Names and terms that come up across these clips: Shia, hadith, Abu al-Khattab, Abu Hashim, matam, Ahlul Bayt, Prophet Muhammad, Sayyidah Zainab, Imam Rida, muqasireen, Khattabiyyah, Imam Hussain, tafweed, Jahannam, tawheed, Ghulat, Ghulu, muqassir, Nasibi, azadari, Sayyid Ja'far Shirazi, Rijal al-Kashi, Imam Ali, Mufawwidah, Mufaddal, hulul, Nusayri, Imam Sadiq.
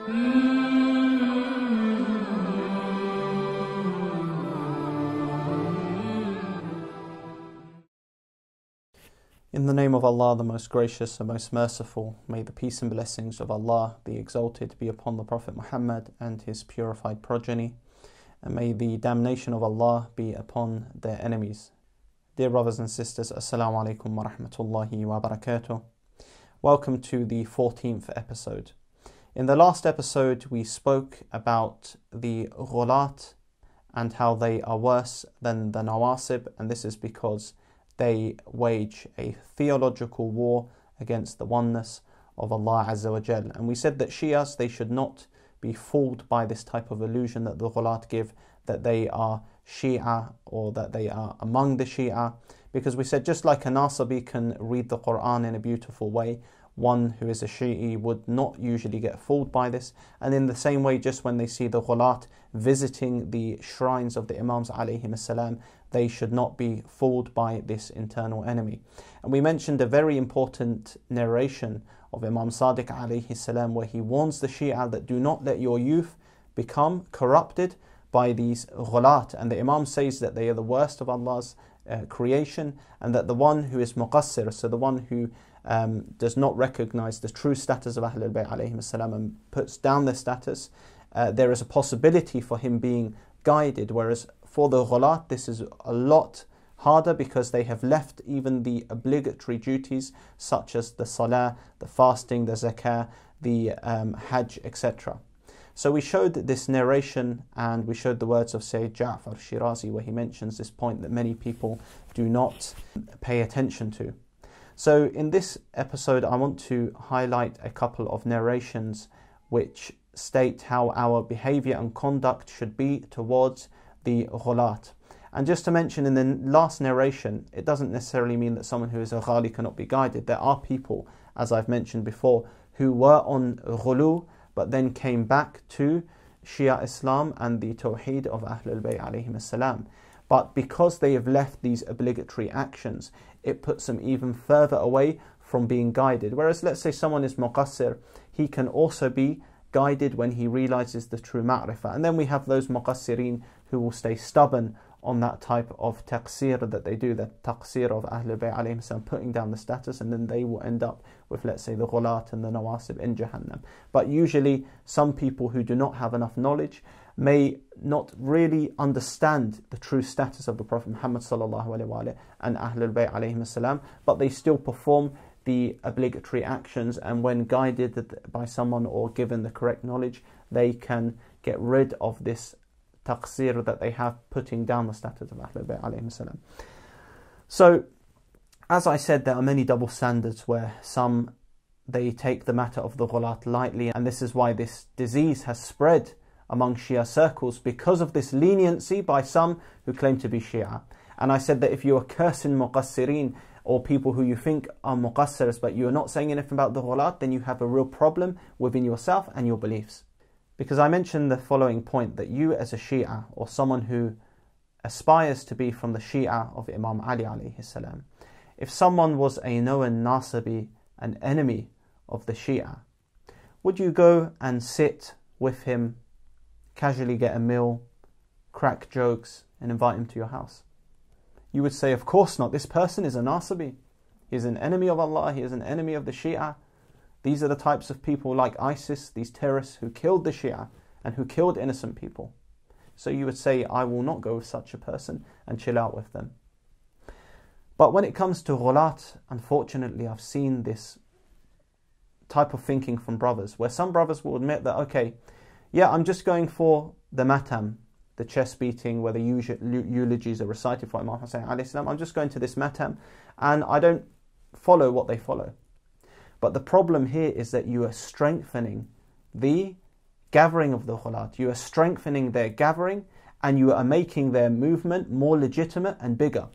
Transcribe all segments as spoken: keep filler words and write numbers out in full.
In the name of Allah, the most gracious and most merciful, may the peace and blessings of Allah, the exalted, be upon the Prophet Muhammad and his purified progeny, and may the damnation of Allah be upon their enemies. Dear brothers and sisters, Assalamu alaikum wa rahmatullahi wa barakatuh. Welcome to the fourteenth episode. In the last episode, we spoke about the Ghulat and how they are worse than the Nawasib, and this is because they wage a theological war against the oneness of Allah Azza wa Jal. And we said that Shias, they should not be fooled by this type of illusion that the Ghulat give, that they are Shia or that they are among the Shia, because we said just like a Nasibi can read the Quran in a beautiful way, one who is a Shi'i would not usually get fooled by this. And in the same way, just when they see the Ghulat visiting the shrines of the Imams alayhim as-salam, they should not be fooled by this internal enemy. And we mentioned a very important narration of Imam Sadiq alayhi salam, where he warns the Shia that do not let your youth become corrupted by these Ghulat. And the Imam says that they are the worst of Allah's uh, creation, and that the one who is muqasir, so the one who um, does not recognize the true status of Ahlul Bayt alayhim as-salam and puts down their status, uh, there is a possibility for him being guided, whereas for the Ghulat, this is a lot harder because they have left even the obligatory duties such as the Salah, the fasting, the Zakah, the um, Hajj, et cetera. So we showed this narration and we showed the words of Sayyid Ja'far Shirazi, where he mentions this point that many people do not pay attention to. So in this episode, I want to highlight a couple of narrations which state how our behavior and conduct should be towards the Ghulat. And just to mention, in the last narration, it doesn't necessarily mean that someone who is a Ghali cannot be guided. There are people, as I've mentioned before, who were on Ghulu but then came back to Shia Islam and the Tawheed of Ahlul Bayt alayhim as-salam. But because they have left these obligatory actions, it puts them even further away from being guided. Whereas let's say someone is muqassir, he can also be guided when he realizes the true ma'rifah. And then we have those muqasireen who will stay stubborn on that type of taqsir that they do, the taqsir of Ahlul Bayt alayhim as-salam, putting down the status, and then they will end up with, let's say, the Ghulat and the Nawasib in Jahannam. But usually some people who do not have enough knowledge may not really understand the true status of the Prophet Muhammad sallallahu alaihi wa alihi and Ahlul Bayt alayhim as-salam, but they still perform the obligatory actions, and when guided by someone or given the correct knowledge, they can get rid of this taqsir that they have, putting down the status of Ahlul Bayt alayhim salam. So, as I said, there are many double standards where some, they take the matter of the Ghulat lightly, and this is why this disease has spread among Shia circles, because of this leniency by some who claim to be Shia. And I said that if you are cursing muqassireen, or people who you think are muqassirs, but you're not saying anything about the Ghulat, then you have a real problem within yourself and your beliefs. Because I mentioned the following point, that you as a Shia, or someone who aspires to be from the Shia of Imam Ali alayhi salam, if someone was a known Nasibi, an enemy of the Shia, would you go and sit with him, casually get a meal, crack jokes, and invite him to your house? You would say, of course not, this person is a Nasibi, he is an enemy of Allah, he is an enemy of the Shia. These are the types of people like ISIS, these terrorists who killed the Shia and who killed innocent people. So you would say, I will not go with such a person and chill out with them. But when it comes to Ghulat, unfortunately, I've seen this type of thinking from brothers, where some brothers will admit that, okay, yeah, I'm just going for the matam, the chest beating where the eulogies are recited for Imam Hussain alayhi salam. I'm just going to this matam and I don't follow what they follow. But the problem here is that you are strengthening the gathering of the Ghulat. You are strengthening their gathering and you are making their movement more legitimate and bigger.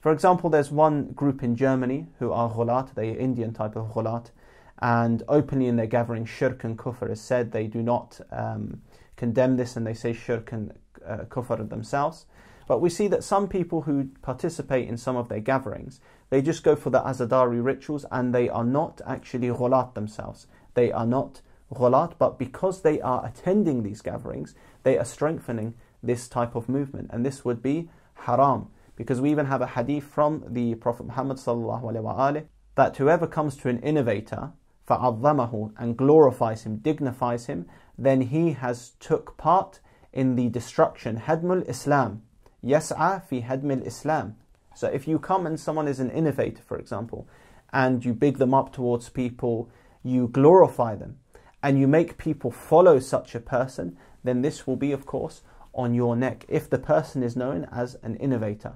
For example, there's one group in Germany who are Ghulat, they are Indian type of Ghulat, and openly in their gathering shirk and kufr is said. They do not um, condemn this, and they say shirk and Uh, kufr themselves. But we see that some people who participate in some of their gatherings, they just go for the azadari rituals and they are not actually Ghulat themselves. They are not Ghulat, but because they are attending these gatherings, they are strengthening this type of movement, and this would be haram, because we even have a hadith from the Prophet Muhammad sallallahu alaihi wa alihi that whoever comes to an innovator فَعَظَّمَهُ and glorifies him, dignifies him, then he has took part in the destruction, hadmul Islam, yas'a fi hadmil Islam. So if you come and someone is an innovator, for example, and you big them up towards people, you glorify them, and you make people follow such a person, then this will be, of course, on your neck, if the person is known as an innovator.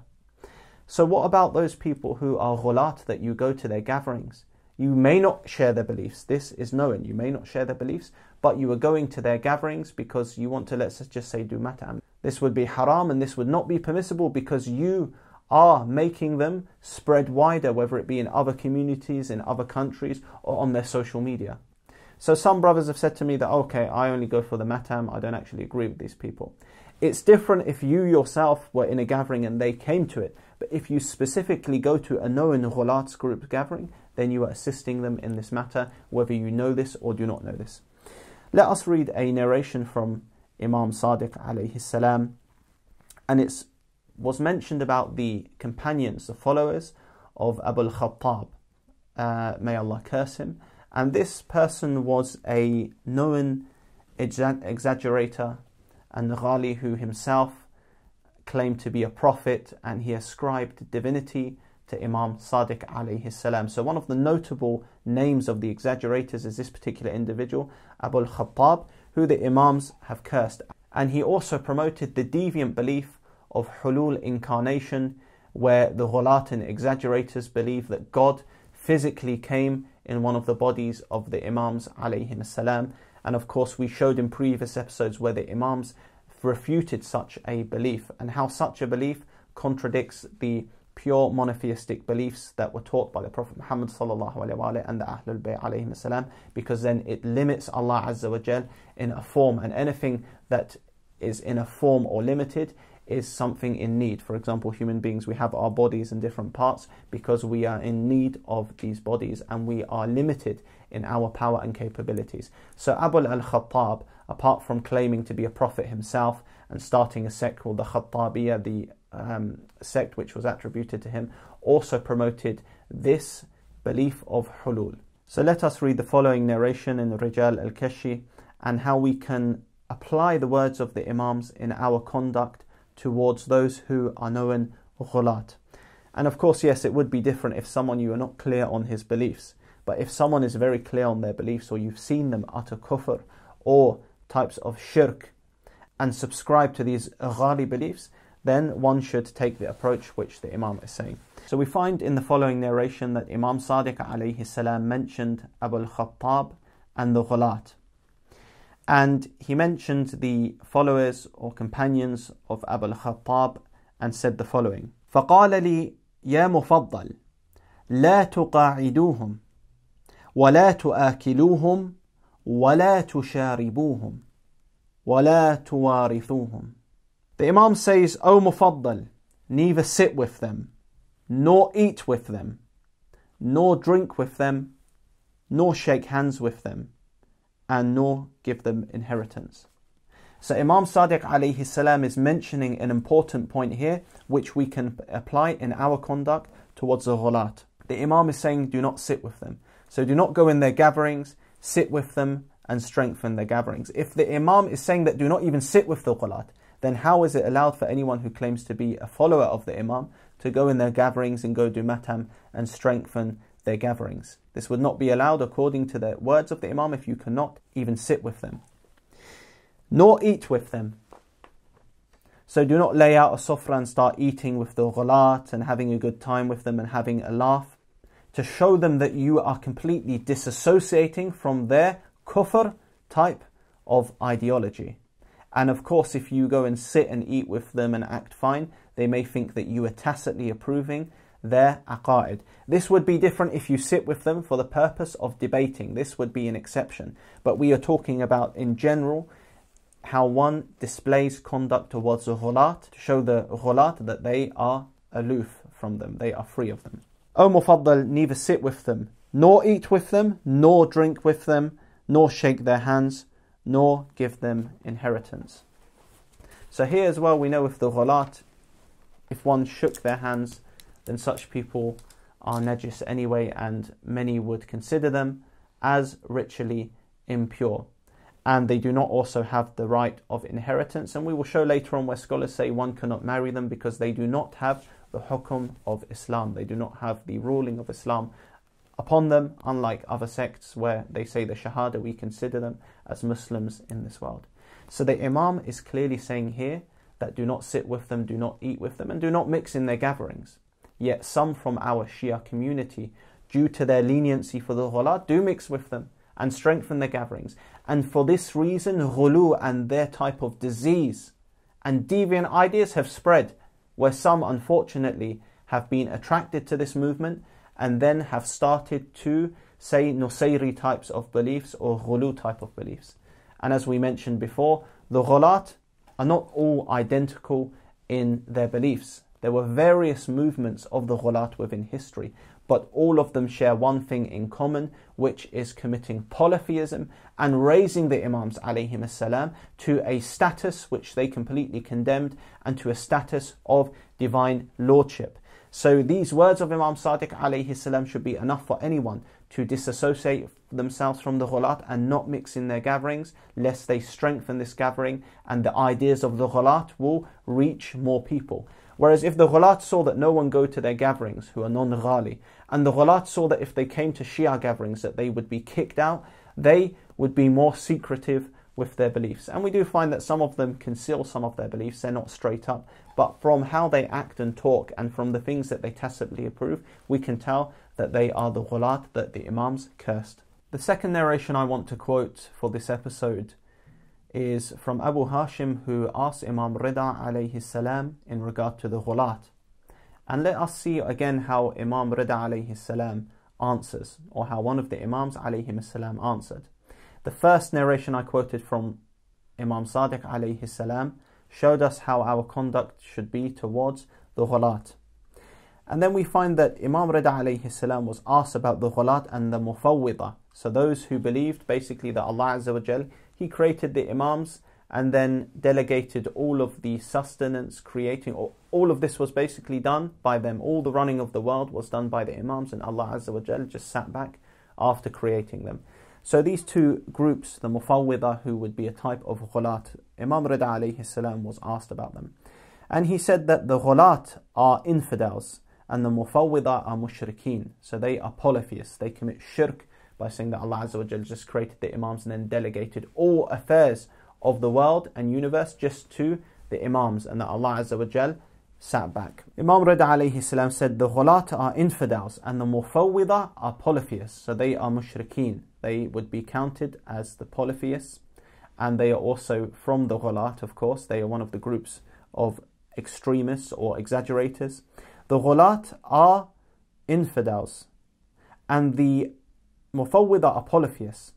So what about those people who are ghulat, that you go to their gatherings? You may not share their beliefs, this is known, you may not share their beliefs, but you are going to their gatherings because you want to, let's just say, do matam. This would be haram, and this would not be permissible, because you are making them spread wider, whether it be in other communities, in other countries, or on their social media. So some brothers have said to me that, okay, I only go for the matam, I don't actually agree with these people. It's different if you yourself were in a gathering and they came to it, but if you specifically go to a known ghulat group gathering, then you are assisting them in this matter, whether you know this or do not know this. Let us read a narration from Imam Sadiq alayhi salam, and it was mentioned about the companions, the followers of Abu al-Khattab, uh, may Allah curse him, and this person was a known exaggerator and Ghali, who himself claimed to be a prophet, and he ascribed divinity to Imam Sadiq alayhi salam. So one of the notable names of the exaggerators is this particular individual, Abu al-Khattab, who the Imams have cursed. And he also promoted the deviant belief of hulul incarnation, where the ghulat and exaggerators believe that God physically came in one of the bodies of the Imams alayhi salam. And of course we showed in previous episodes where the Imams refuted such a belief, and how such a belief contradicts the pure monotheistic beliefs that were taught by the Prophet Muhammad sallallahu alaihi wa alihi and the Ahlul Bayt alayhi salam, because then it limits Allah Azza wa Jal in a form, and anything that is in a form or limited is something in need. For example, human beings, we have our bodies in different parts because we are in need of these bodies, and we are limited in our power and capabilities. So Abu al-Khattab, apart from claiming to be a prophet himself and starting a sect called the Khattabiyyah, the um, sect which was attributed to him, also promoted this belief of hulul. So let us read the following narration in Rijal al-Kashi, and how we can apply the words of the Imams in our conduct towards those who are known ghulat. And of course, yes, it would be different if someone, you are not clear on his beliefs, but if someone is very clear on their beliefs, or you've seen them utter kufr or types of shirk and subscribe to these ghali beliefs, then one should take the approach which the Imam is saying. So we find in the following narration that Imam Sadiq alayhi salam mentioned Abu al-Khattab and the ghulat. And he mentioned the followers or companions of Abu al-Khattab and said the following: فَقَالَ لِي يَا مُفَضَّلْ لَا تُقَاعِدُوهُمْ وَلَا تُآكِلُوهُمْ وَلَا تُشَارِبُوهُمْ وَلَا تُوَارِثُوهُمْ. The Imam says, O Mufaddal, neither sit with them, nor eat with them, nor drink with them, nor shake hands with them, and nor give them inheritance. So Imam Sadiq alayhi salam is mentioning an important point here, which we can apply in our conduct towards the ghulat. The Imam is saying, do not sit with them. So do not go in their gatherings, sit with them, and strengthen their gatherings. If the Imam is saying that do not even sit with the ghulat, then how is it allowed for anyone who claims to be a follower of the Imam to go in their gatherings and go do matam and strengthen their gatherings? This would not be allowed according to the words of the Imam if you cannot even sit with them, nor eat with them. So do not lay out a sofra and start eating with the ghulat and having a good time with them and having a laugh, to show them that you are completely disassociating from their kufr type of ideology. And of course, if you go and sit and eat with them and act fine, they may think that you are tacitly approving their aqa'id. This would be different if you sit with them for the purpose of debating. This would be an exception. But we are talking about, in general, how one displays conduct towards the ghulat, to show the ghulat that they are aloof from them, they are free of them. O Mufaddal, neither sit with them, nor eat with them, nor drink with them, nor shake their hands, nor give them inheritance. So here as well we know with the Ghulat, if one shook their hands, then such people are najis anyway, and many would consider them as ritually impure. And they do not also have the right of inheritance. And we will show later on where scholars say one cannot marry them because they do not have the hukum of Islam. They do not have the ruling of Islam upon them, unlike other sects where they say the Shahada, we consider them as Muslims in this world. So the Imam is clearly saying here that do not sit with them, do not eat with them, and do not mix in their gatherings. Yet some from our Shia community, due to their leniency for the Ghulat, do mix with them and strengthen their gatherings. And for this reason, Ghulu and their type of disease and deviant ideas have spread, where some unfortunately have been attracted to this movement and then have started to say Nusayri types of beliefs or Ghulu type of beliefs. And as we mentioned before, the Ghulat are not all identical in their beliefs. There were various movements of the Ghulat within history, but all of them share one thing in common, which is committing polytheism and raising the Imams alayhim as-salam to a status which they completely condemned, and to a status of divine lordship. So these words of Imam Sadiq alayhi salam should be enough for anyone to disassociate themselves from the Ghulat and not mix in their gatherings, lest they strengthen this gathering and the ideas of the Ghulat will reach more people. Whereas if the Ghulat saw that no one go to their gatherings who are non-Ghali, and the Ghulat saw that if they came to Shia gatherings that they would be kicked out, they would be more secretive with their beliefs. And we do find that some of them conceal some of their beliefs, they're not straight up, but from how they act and talk and from the things that they tacitly approve, we can tell that they are the Ghulat that the Imams cursed. The second narration I want to quote for this episode is from Abu Hashim, who asked Imam Rida alayhi salam in regard to the Ghulat. And let us see again how Imam Rida alayhi salam answers, or how one of the Imams alayhi salam answered. The first narration I quoted from Imam Sadiq alayhi salam showed us how our conduct should be towards the Ghulat. And then we find that Imam Rida alayhi salam was asked about the Ghulat and the Mufawwidah. So those who believed basically that Allah Azza wa Jal, He created the Imams and then delegated all of the sustenance creating, or all of this was basically done by them. All the running of the world was done by the Imams, and Allah Azza wa Jal just sat back after creating them. So these two groups, the Mufawwidah, who would be a type of Ghulat, Imam Rida alayhi salam was asked about them. And he said that the Ghulat are infidels and the Mufawwidah are mushrikeen. So they are polytheists, they commit shirk by saying that Allah Azza wa Jal just created the Imams and then delegated all affairs of the world and universe just to the Imams, and that Allah Azza wa Jal sat back. Imam Rida alayhi salam said the Ghulat are infidels and the Mufawwidah are polytheists, so they are mushrikeen. They would be counted as the polytheists, and they are also from the Ghulat, of course. They are one of the groups of extremists or exaggerators. The Ghulat are infidels and the Mufawwidah are polytheists.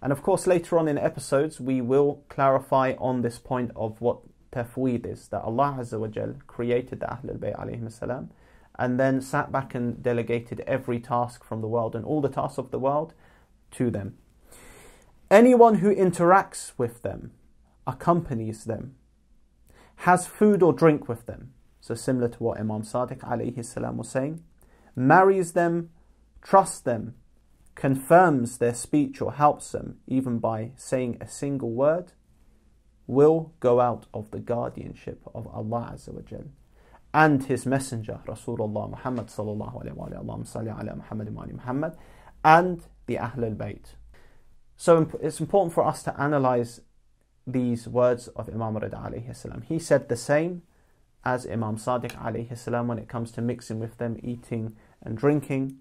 And of course later on in episodes we will clarify on this point of what tafweed is, that Allah Azza wa Jal created the Ahlul Bayt alayhim as-salam and then sat back and delegated every task from the world and all the tasks of the world to them. Anyone who interacts with them, accompanies them, has food or drink with them, so similar to what Imam Sadiq alayhi salam was saying, marries them, trusts them, confirms their speech or helps them, even by saying a single word, will go out of the guardianship of Allah Azza wa Jal and His Messenger, Rasulullah Muhammad sallallahu alayhi wa sallam, salli ala Muhammad wa ali Muhammad, and the Ahlul Bayt. So it's important for us to analyze these words of Imam Rida alayhi salam. He said the same as Imam Sadiq alayhi salam when it comes to mixing with them, eating and drinking.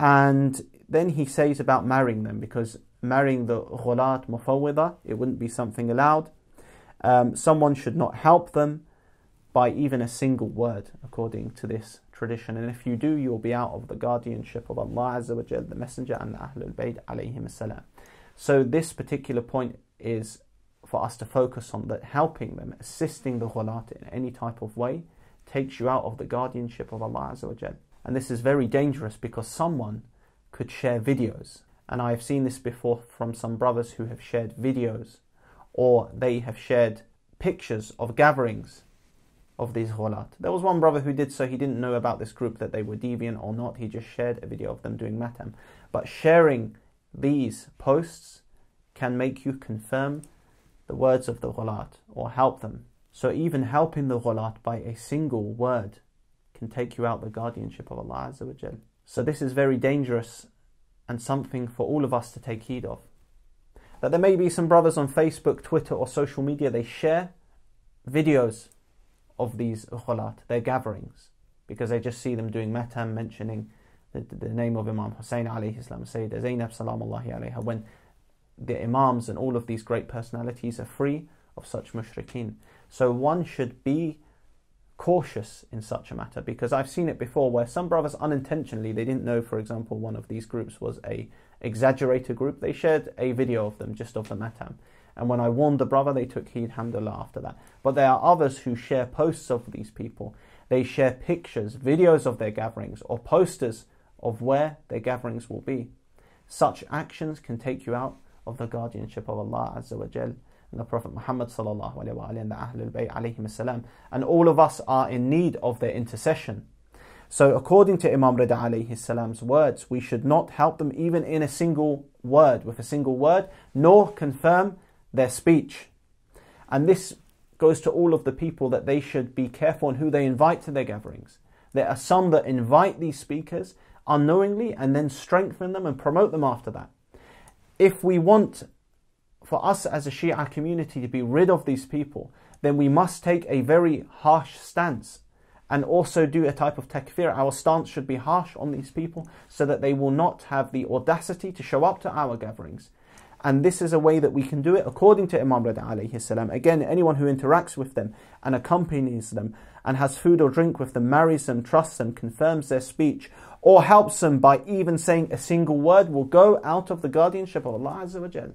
And then he says about marrying them, because marrying the Ghulat Mufawwidah, it wouldn't be something allowed. Um, someone should not help them by even a single word, according to this tradition. And if you do, you'll be out of the guardianship of Allah Azza wa Jal, the Messenger, and the Ahlul Bayt alayhim as-salam. So this particular point is for us to focus on, that helping them, assisting the Ghulat in any type of way, takes you out of the guardianship of Allah Azza wa Jal. And this is very dangerous because someone could share videos And I've seen this before from some brothers who have shared videos, or they have shared pictures of gatherings of these ghulat. There was one brother who did so. He didn't know about this group, that they were deviant or not. He just shared a video of them doing matam. But sharing these posts can make you confirm the words of the ghulat or help them. So even helping the ghulat by a single word can take you out the guardianship of Allah Azza wa Jal. So this is very dangerous and something for all of us to take heed of. That there may be some brothers on Facebook, Twitter or social media, they share videos of these ghulat, their gatherings, because they just see them doing matam, mentioning the, the name of Imam Hussain alayhi salam, Sayyidah Zainab salamullahi alayha, when the imams and all of these great personalities are free of such mushrikeen. So one should be cautious in such a matter, because I've seen it before where some brothers unintentionally, they didn't know, for example, one of these groups was a exaggerator group. They shared a video of them, just of the matam. And when I warned the brother, they took heed, alhamdulillah, after that. But there are others who share posts of these people. They share pictures, videos of their gatherings, or posters of where their gatherings will be. Such actions can take you out of the guardianship of Allah Azza wa Jal and the Prophet Muhammad sallallahu alayhi wa alayhi and the Ahlul Bayt alayhim as-salam. And all of us are in need of their intercession. So according to Imam Rida alayhi salam's words, we should not help them even in a single word, with a single word, nor confirm their speech. And this goes to all of the people, that they should be careful on who they invite to their gatherings. There are some that invite these speakers unknowingly and then strengthen them and promote them after that. If we want for us as a Shia community to be rid of these people, then we must take a very harsh stance and also do a type of takfir. Our stance should be harsh on these people so that they will not have the audacity to show up to our gatherings. And this is a way that we can do it according to Imam Rida alayhi salam. Again, anyone who interacts with them and accompanies them and has food or drink with them, marries them, trusts them, confirms their speech, or helps them by even saying a single word, will go out of the guardianship of Allah Azza wa Jal.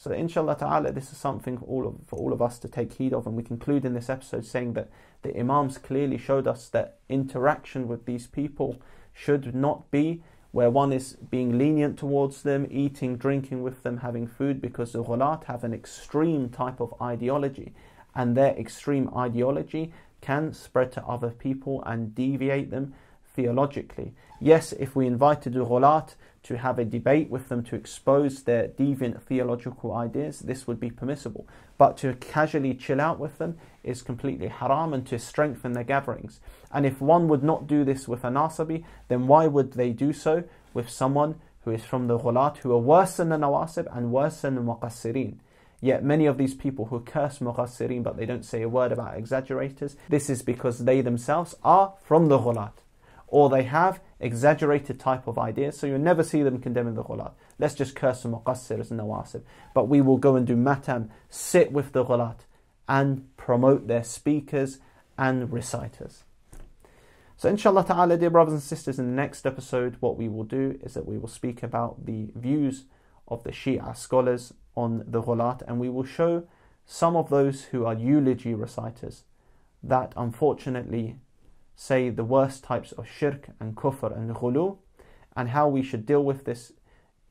So inshallah ta'ala, this is something for all, of, for all of us to take heed of. And we conclude in this episode saying that the Imams clearly showed us that interaction with these people should not be where one is being lenient towards them, eating, drinking with them, having food, because the ghulat have an extreme type of ideology, and their extreme ideology can spread to other people and deviate them theologically. Yes, if we invited the ghulat to have a debate with them to expose their deviant theological ideas, this would be permissible. But to casually chill out with them is completely haram, and to strengthen their gatherings. And if one would not do this with a Nasibi, then why would they do so with someone who is from the ghulat, who are worse than the Nawasib and worse than the muqasireen? Yet many of these people who curse muqasireen, but they don't say a word about exaggerators, this is because they themselves are from the ghulat, or they have exaggerated type of ideas, so you'll never see them condemning the ghulat. Let's just curse the muqassirs and nawasib. But we will go and do matam, sit with the ghulat, and promote their speakers and reciters. So inshallah ta'ala, dear brothers and sisters, in the next episode, what we will do is that we will speak about the views of the Shia scholars on the ghulat, and we will show some of those who are eulogy reciters that unfortunately say the worst types of shirk and kufr and ghulu, and how we should deal with this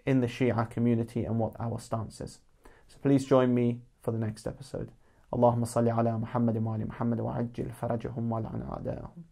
in the Shia community and what our stance is. So please join me for the next episode. Allahumma salli ala Muhammadin wa ali Muhammad wa ajjil farajahum wa la'an a'da'ahum.